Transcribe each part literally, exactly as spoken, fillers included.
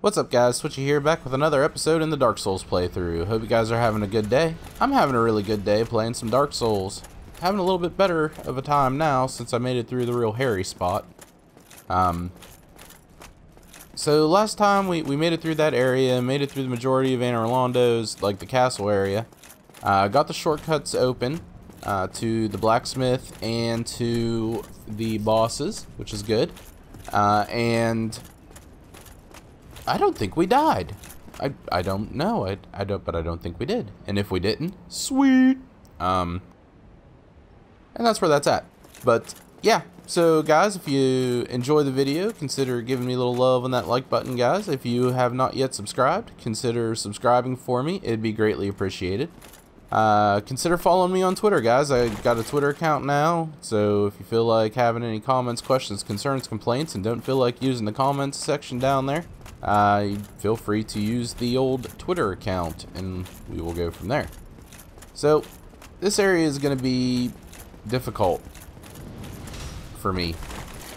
What's up guys, Switchy here, back with another episode in the Dark Souls playthrough. Hope you guys are having a good day. I'm having a really good day playing some Dark Souls. Having a little bit better of a time now since I made it through the real hairy spot. Um, so last time we, we made it through that area, made it through the majority of Anor Londo's, like the castle area. Uh, got the shortcuts open uh, to the blacksmith and to the bosses, which is good. Uh, and... I don't think we died. I, I don't know. I, I don't, but I don't think we did. And if we didn't, sweet. Um, and that's where that's at. But yeah, so guys, if you enjoy the video, consider giving me a little love on that like button, guys. If you have not yet subscribed, consider subscribing for me. It'd be greatly appreciated. Uh, consider following me on Twitter, guys. I got a Twitter account now, so if you feel like having any comments, questions, concerns, complaints, and don't feel like using the comments section down there, Uh, feel free to use the old Twitter account and we will go from there. So this area is going to be difficult for me,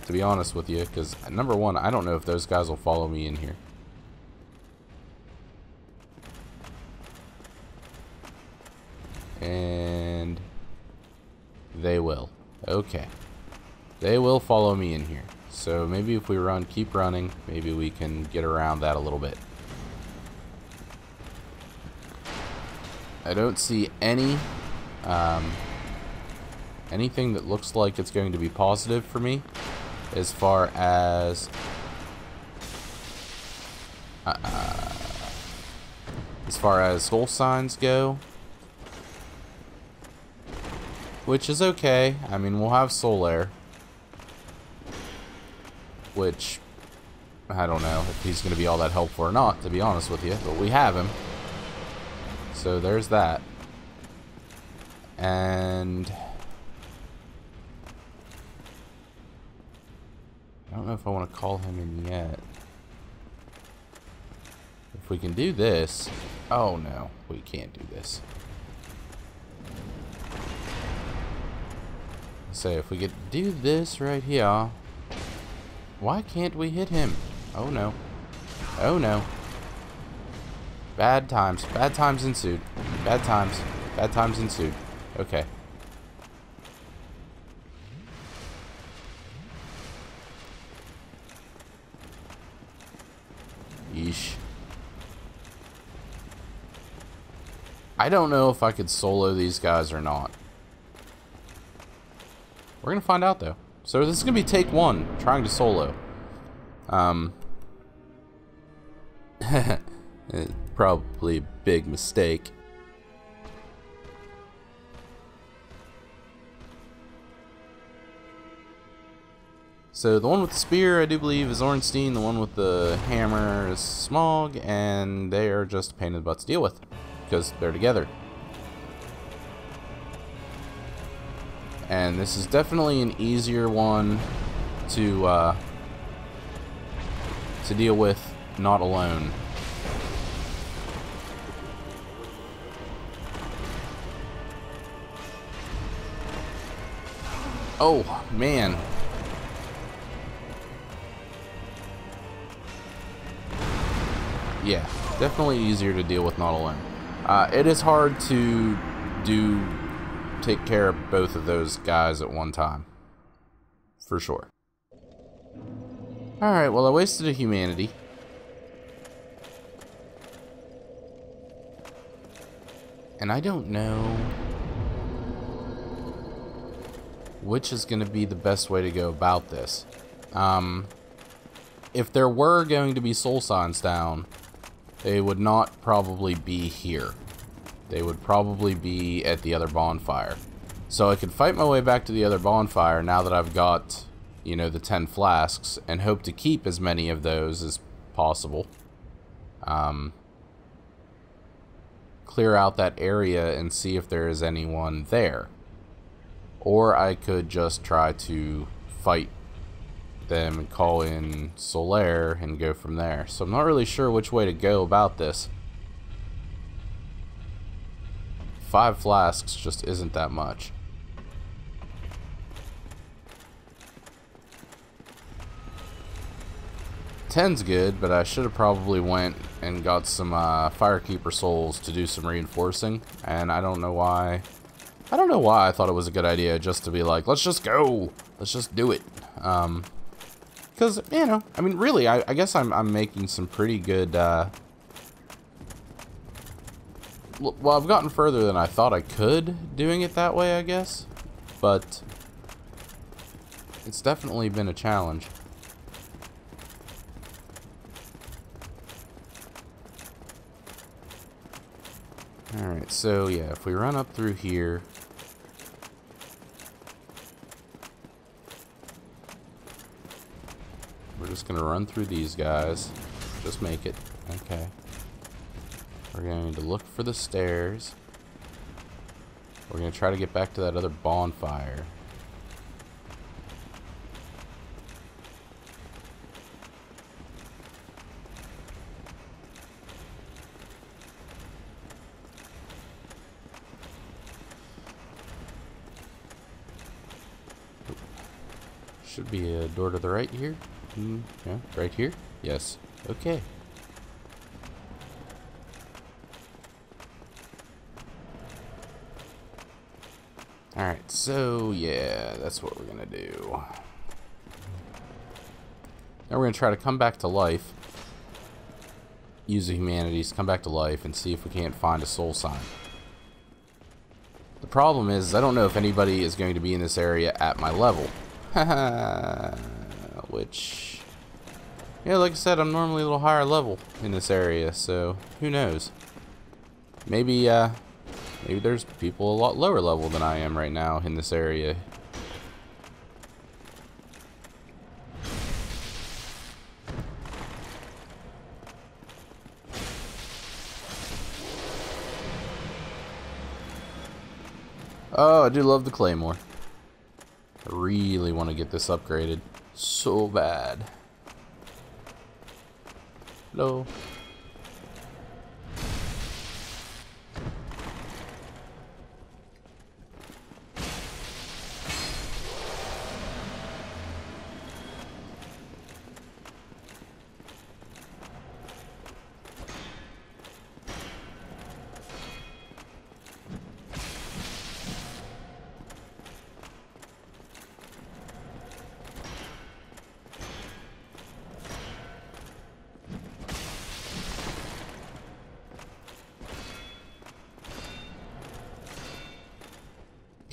to be honest with you, because number one, I don't know if those guys will follow me in here. And they will. Okay. They will follow me in here. So maybe if we run, keep running, maybe we can get around that a little bit. I don't see any, um, anything that looks like it's going to be positive for me as far as, uh, uh, as far as soul signs go, which is okay. I mean, we'll have Solaire. Which, I don't know if he's going to be all that helpful or not, to be honest with you. But we have him. So there's that. And I don't know if I want to call him in yet. If we can do this. Oh no, we can't do this. So if we could do this right here. Why can't we hit him? Oh no. Oh no. Bad times. Bad times ensued. Bad times. Bad times ensued. Okay. Yeesh. I don't know if I could solo these guys or not. We're gonna find out though. So this is going to be take one, trying to solo. Um, probably a big mistake. So the one with the spear, I do believe, is Ornstein. The one with the hammer is Smough, and they are just a pain in the butt to deal with because they're together. And this is definitely an easier one to uh, to deal with, not alone. Oh man! Yeah, definitely easier to deal with, not alone. Uh, it is hard to do. Take care of both of those guys at one time. For sure. Alright, well I wasted a humanity. And I don't know which is going to be the best way to go about this. Um, if there were going to be soul signs down, they would not probably be here. They would probably be at the other bonfire. So I could fight my way back to the other bonfire now that I've got, you know, the ten flasks, and hope to keep as many of those as possible. Um, clear out that area and see if there is anyone there. Or I could just try to fight them and call in Solaire and go from there. So I'm not really sure which way to go about this. Five flasks just isn't that much. ten's good, but I should have probably went and got some uh, Firekeeper souls to do some reinforcing, and I don't know why. I don't know why I thought it was a good idea just to be like, let's just go, let's just do it. Um, because, you know, I mean, really, I, I guess I'm, I'm making some pretty good, uh, well, I've gotten further than I thought I could doing it that way, I guess, but it's definitely been a challenge. Alright, so yeah, if we run up through here, we're just gonna run through these guys, just make it, okay. We're gonna need to look for the stairs. We're gonna try to get back to that other bonfire. Should be a door to the right here. Mm, yeah, right here. Yes. Okay. Alright, so yeah, that's what we're gonna do. Now we're gonna try to come back to life. Use the humanities, come back to life, and see if we can't find a soul sign. The problem is, I don't know if anybody is going to be in this area at my level. Which, yeah, like I said, I'm normally a little higher level in this area, so who knows? Maybe, uh, maybe there's people a lot lower level than I am right now in this area. Oh, I do love the claymore. I really want to get this upgraded so bad. Hello.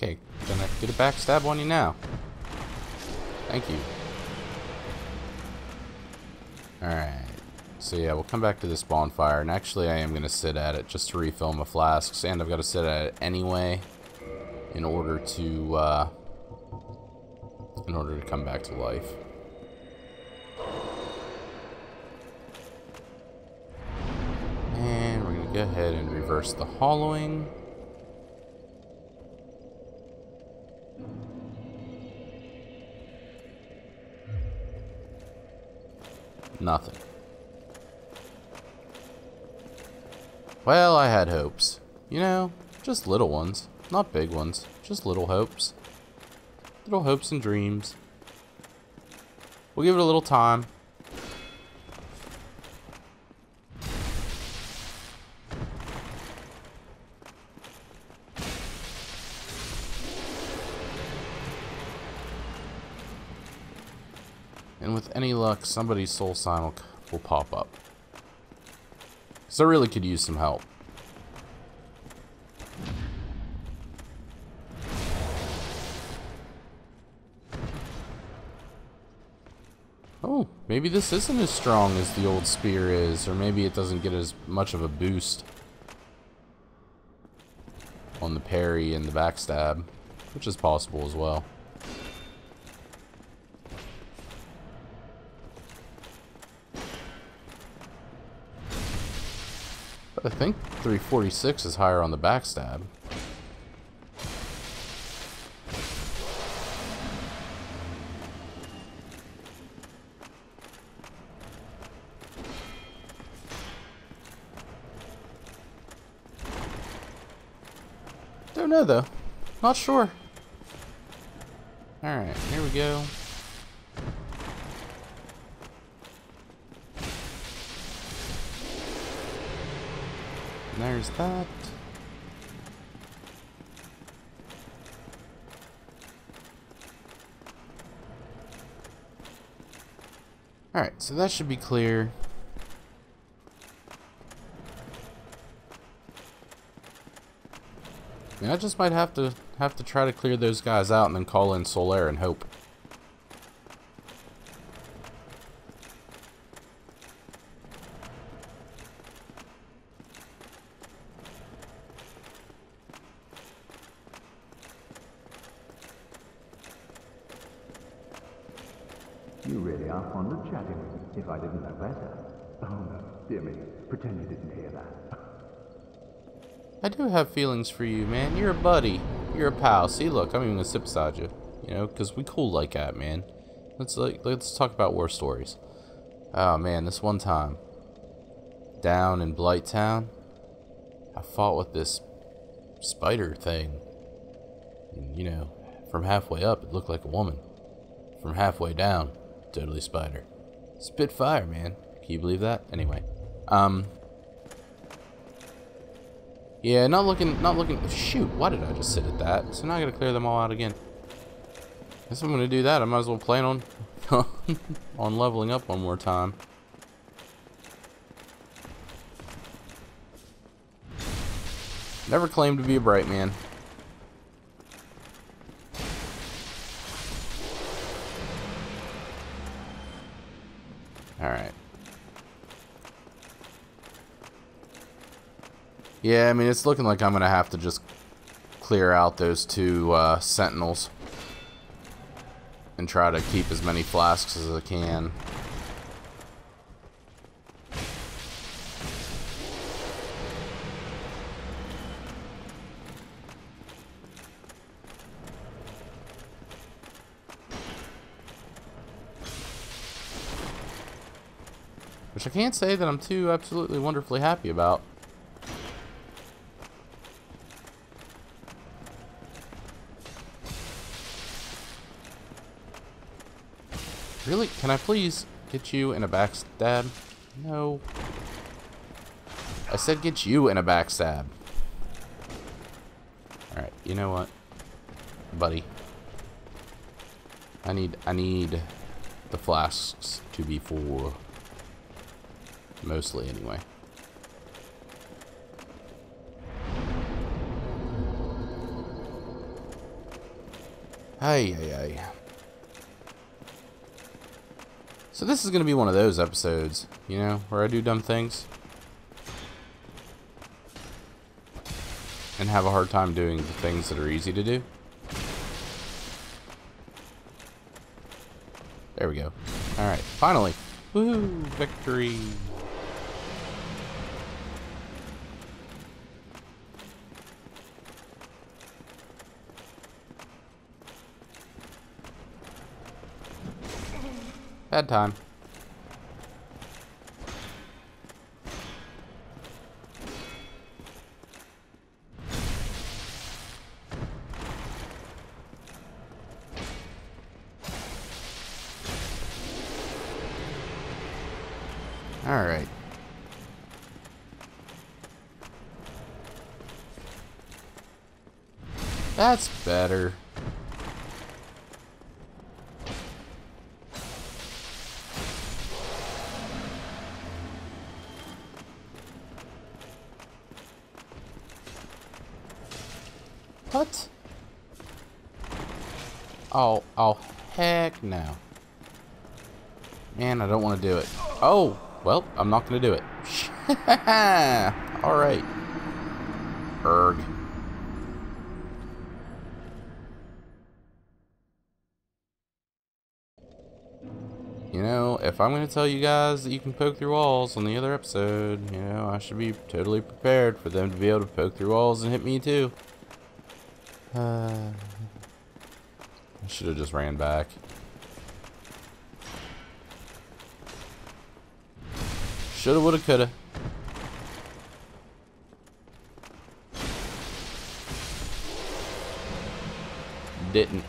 Okay, gonna get a backstab on you now. Thank you. Alright. So yeah, we'll come back to this bonfire, and actually I am gonna sit at it just to refill my flasks, and I've gotta sit at it anyway in order to uh in order to come back to life. And we're gonna go ahead and reverse the hollowing. Nothing. Well, I had hopes. You know, just little ones. Not big ones. Just little hopes. Little hopes and dreams. We'll give it a little time. And with any luck, somebody's soul sign will, will pop up. So I really could use some help. Oh, maybe this isn't as strong as the old spear is, or maybe it doesn't get as much of a boost on the parry and the backstab, which is possible as well. I think three forty-six is higher on the backstab. Don't know though. Not sure. Alright, here we go. There's that. Alright, so that should be clear. I mean, I just might have to have to try to clear those guys out and then call in Solaire and hope. You really are fond of chatting with me, if I didn't know better. Oh no, dear me, pretend you didn't hear that. I do have feelings for you, man. You're a buddy. You're a pal. See, look, I'm even gonna sit beside you. You know, because we cool like that, man. Let's like, let's talk about war stories. Oh man, this one time, down in Blighttown, I fought with this spider thing. And, you know, from halfway up, it looked like a woman. From halfway down, totally spider. Spit fire, man. Can you believe that? Anyway, um. Yeah, not looking, not looking, shoot, why did I just sit at that? So now I gotta clear them all out again. Guess I'm gonna do that. I might as well plan on, on leveling up one more time. Never claimed to be a bright man. Alright. Yeah, I mean, it's looking like I'm going to have to just clear out those two uh, sentinels and try to keep as many flasks as I can. Which I can't say that I'm too absolutely wonderfully happy about. Really? Can I please get you in a backstab? No. I said get you in a backstab. Alright, you know what? Buddy. I need I need the flasks to be full. Mostly anyway. Ay ay ay. So this is going to be one of those episodes, you know, where I do dumb things. And have a hard time doing the things that are easy to do. There we go. Alright, finally. Woohoo, victory. Bad time. All right. That's better. What? Oh, oh, heck no. Man, I don't want to do it. Oh, well, I'm not going to do it. Alright. Erg. You know, if I'm going to tell you guys that you can poke through walls on the other episode, you know, I should be totally prepared for them to be able to poke through walls and hit me too. Uh, I should have just ran back. Shoulda, woulda, coulda. Didn't.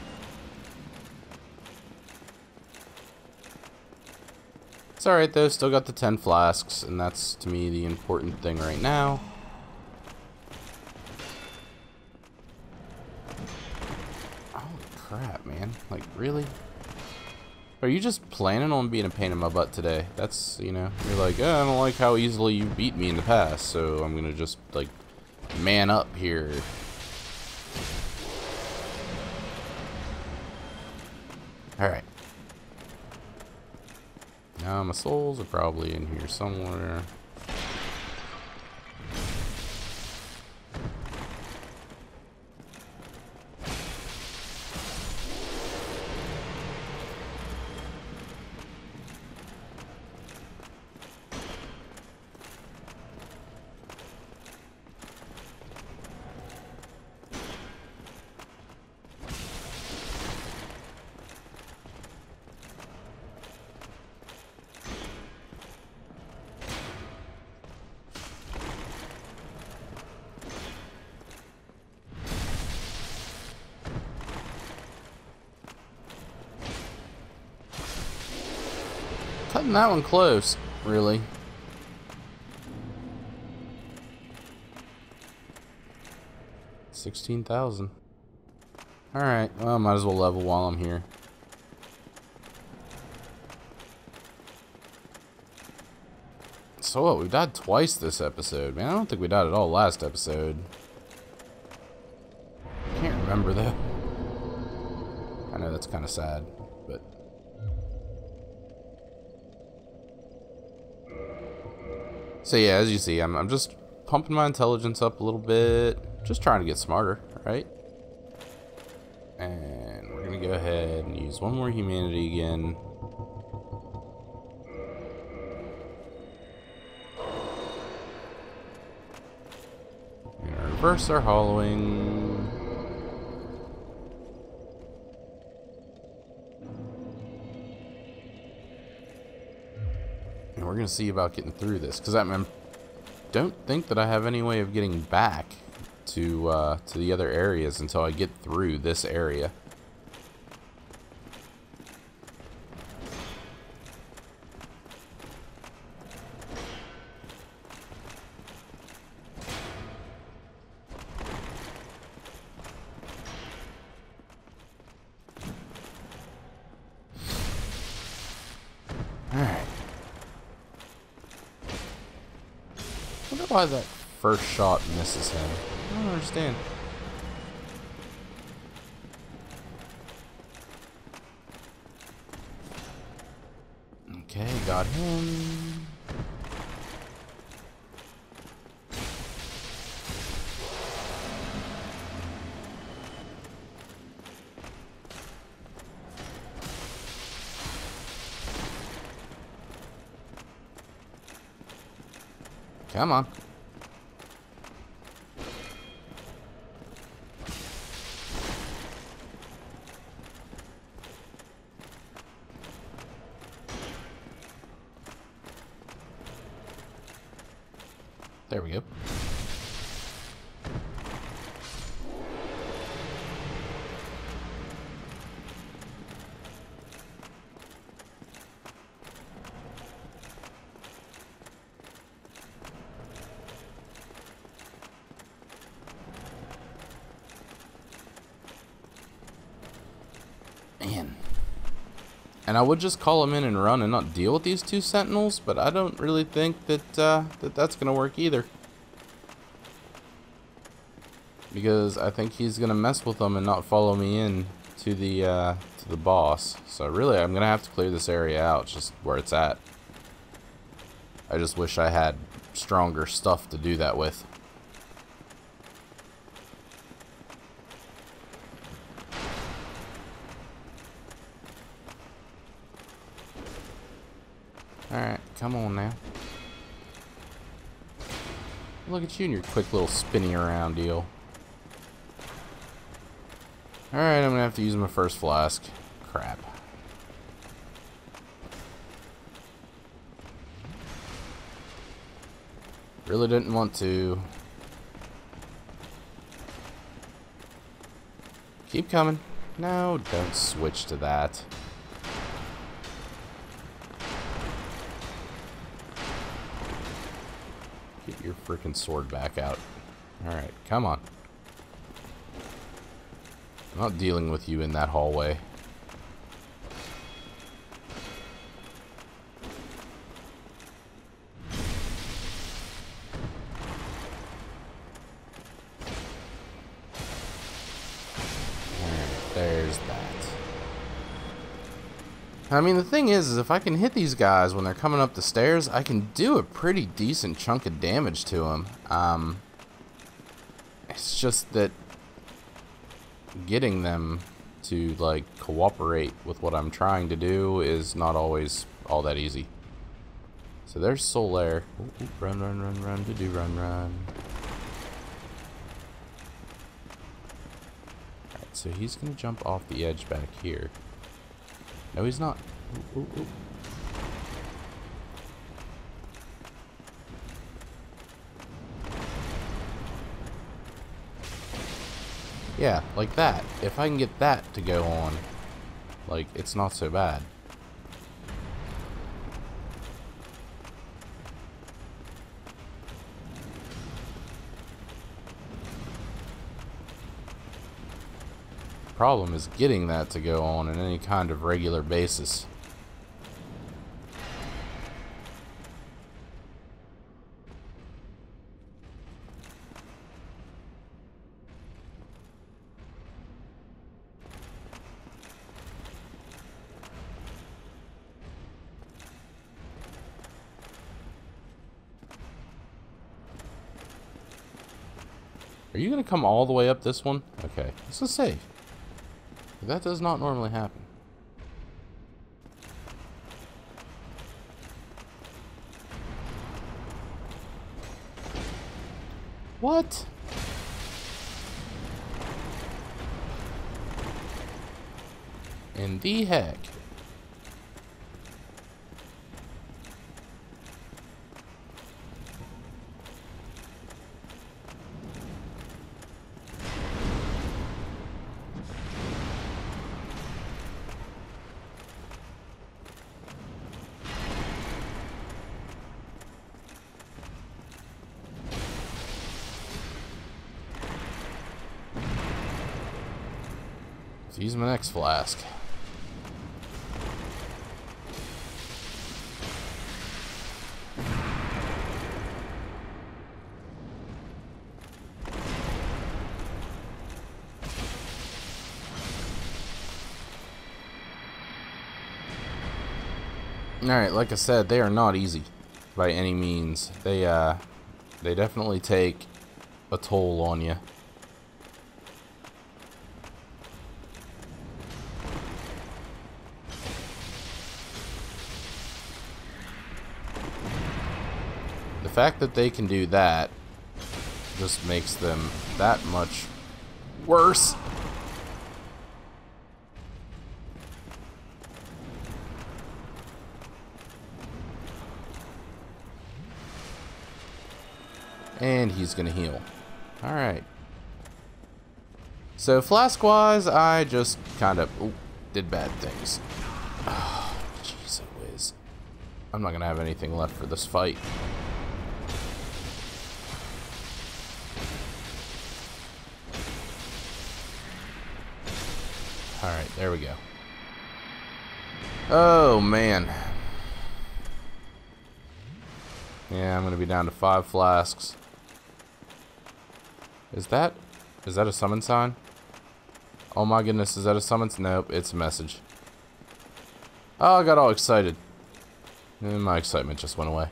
It's alright though, still got the ten flasks, and that's to me the important thing right now. crap, man. Like, really? Are you just planning on being a pain in my butt today? That's, you know, you're like, oh, I don't like how easily you beat me in the past, so I'm gonna just, like, man up here. Alright. Now my souls are probably in here somewhere. Cutting that one close, really. sixteen thousand. Alright, well, might as well level while I'm here. So what, we died twice this episode, man. I don't think we died at all last episode. Can't remember, though. I know that's kind of sad, but... So yeah, as you see, I'm, I'm just pumping my intelligence up a little bit, just trying to get smarter, right? And we're gonna go ahead and use one more humanity again. We're gonna reverse our hollowing. We're gonna see about getting through this, because I I'm, don't think that I have any way of getting back to uh, to the other areas until I get through this area. Why that first shot misses him? I don't understand. Okay, got him. Come on. There we go. Man. And I would just call him in and run and not deal with these two sentinels, but I don't really think that, uh, that that's going to work either. Because I think he's going to mess with them and not follow me in to the, uh, to the boss. So really, I'm going to have to clear this area out, just where it's at. I just wish I had stronger stuff to do that with. Alright, come on now. Look at you and your quick little spinning around deal. Alright, I'm gonna have to use my first flask. Crap. Really didn't want to. Keep coming. No, don't switch to that. Get your freaking sword back out. Alright, come on. I'm not dealing with you in that hallway. I mean, the thing is, is if I can hit these guys when they're coming up the stairs, I can do a pretty decent chunk of damage to them. Um, it's just that getting them to, like, cooperate with what I'm trying to do is not always all that easy. So there's Solaire. Ooh, ooh, run, run, run, run, do-do, run, run. Alright, so he's going to jump off the edge back here. No, he's not. Ooh, ooh, ooh. Yeah, like that. If I can get that to go on, like, it's not so bad. Problem is getting that to go on on any kind of regular basis. Are you gonna come all the way up this one? Okay, this is safe. That does not normally happen. What? In the heck? Use my next flask. Alright, like I said, they are not easy by any means. They, uh, they definitely take a toll on you. The fact that they can do that just makes them that much worse. And he's gonna heal. Alright. So flask wise, I just kind of ooh, did bad things. Oh, jeez a whiz. I'm not gonna have anything left for this fight. Alright, there we go. Oh, man. Yeah, I'm gonna be down to five flasks. Is that... is that a summon sign? Oh my goodness, is that a summons? Nope, it's a message. Oh, I got all excited. And my excitement just went away.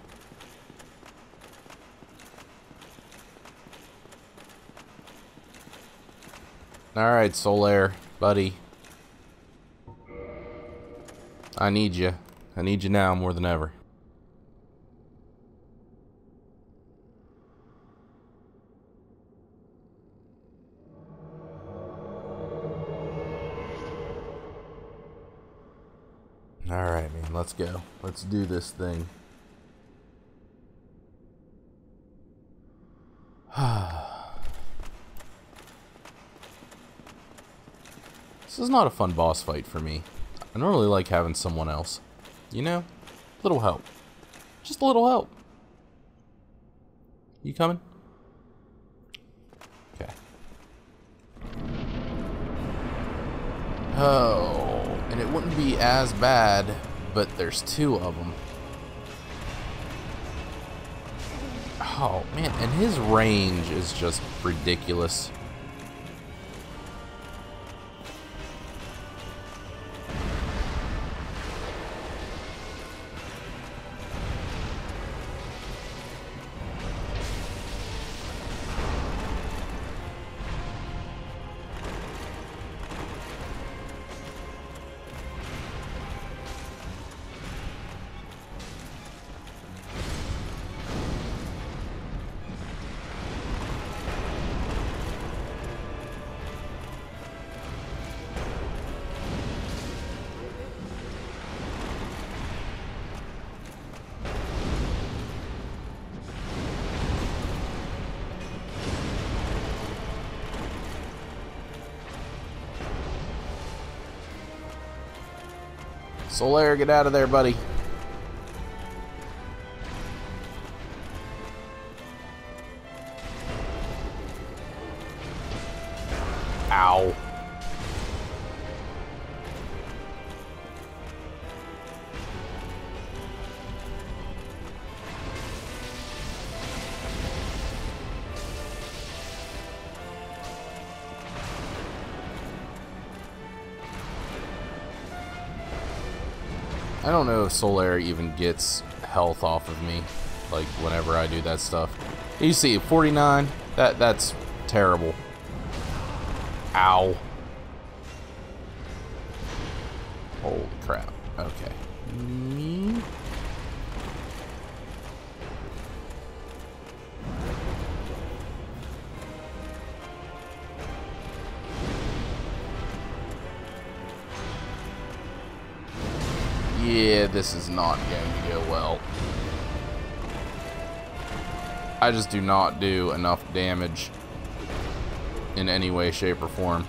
Alright, Solaire, buddy. I need you. I need you now more than ever. Alright, man. Let's go. Let's do this thing. This is not a fun boss fight for me. I normally like having someone else, you know? Little help. Just a little help. You coming? Okay. Oh, and it wouldn't be as bad, but there's two of them. Oh, man, and his range is just ridiculous. Solaire, get out of there, buddy. Ow. I don't know if Solaire even gets health off of me, like, whenever I do that stuff. You see, forty-nine, that, that's terrible. Ow. Holy crap, okay. Me? Yeah, this is not going to go well. I just do not do enough damage in any way, shape, or form.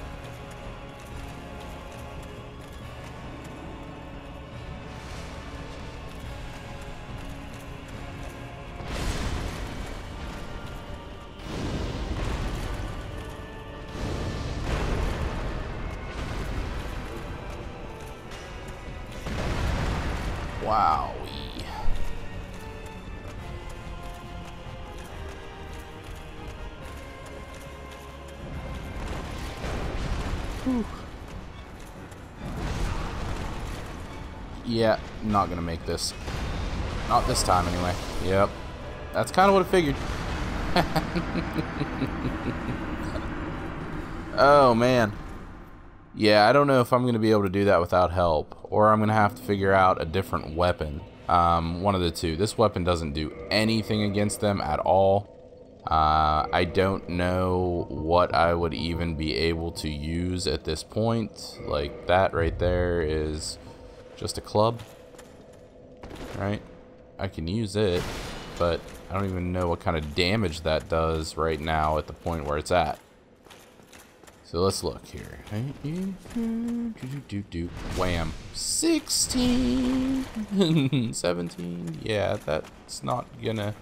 Wow. Yeah, not gonna make this. Not this time, anyway. Yep. That's kind of what I figured. Oh, man. Yeah, I don't know if I'm going to be able to do that without help, or I'm going to have to figure out a different weapon. Um, one of the two. This weapon doesn't do anything against them at all. Uh, I don't know what I would even be able to use at this point. Like, that right there is just a club. Right? I can use it, but I don't even know what kind of damage that does right now at the point where it's at. So let's look here. Wham. sixteen. seventeen. Yeah, that's not gonna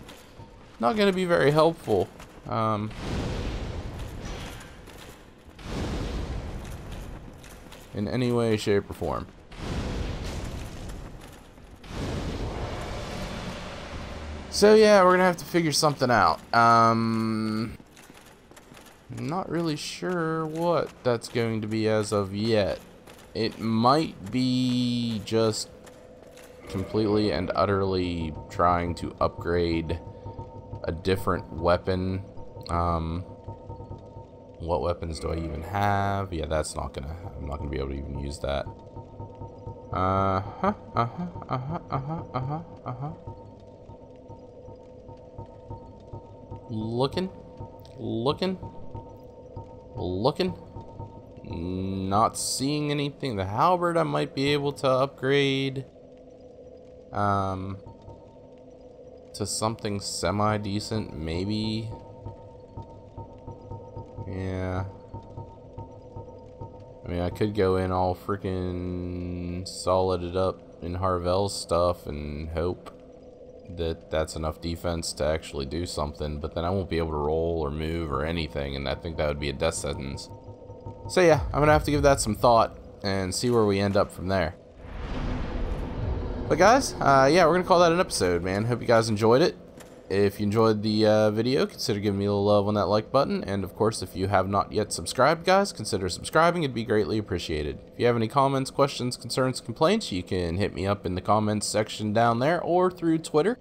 not gonna be very helpful. Um in any way, shape, or form. So yeah, we're gonna have to figure something out. Um Not really sure what that's going to be as of yet. It might be just completely and utterly trying to upgrade a different weapon. Um, what weapons do I even have? Yeah, that's not gonna. I'm not gonna be able to even use that. Uh huh. Uh huh. Uh huh. Uh huh. Uh huh. Uh huh. Looking. Looking. Looking, not seeing anything. The halberd I might be able to upgrade um, to something semi-decent, maybe. Yeah. I mean, I could go in all freaking solided up in Havel's stuff and hope that that's enough defense to actually do something, but then I won't be able to roll or move or anything, and I think that would be a death sentence. So yeah, I'm gonna have to give that some thought. and see where we end up from there. But guys, uh, yeah, we're gonna call that an episode, man. Hope you guys enjoyed it. If you enjoyed the uh, video, consider giving me a little love on that like button. And of course, if you have not yet subscribed, guys, consider subscribing. It'd be greatly appreciated. If you have any comments, questions, concerns, complaints, you can hit me up in the comments section down there or through Twitter.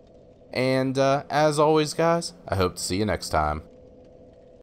And uh, as always, guys, I hope to see you next time.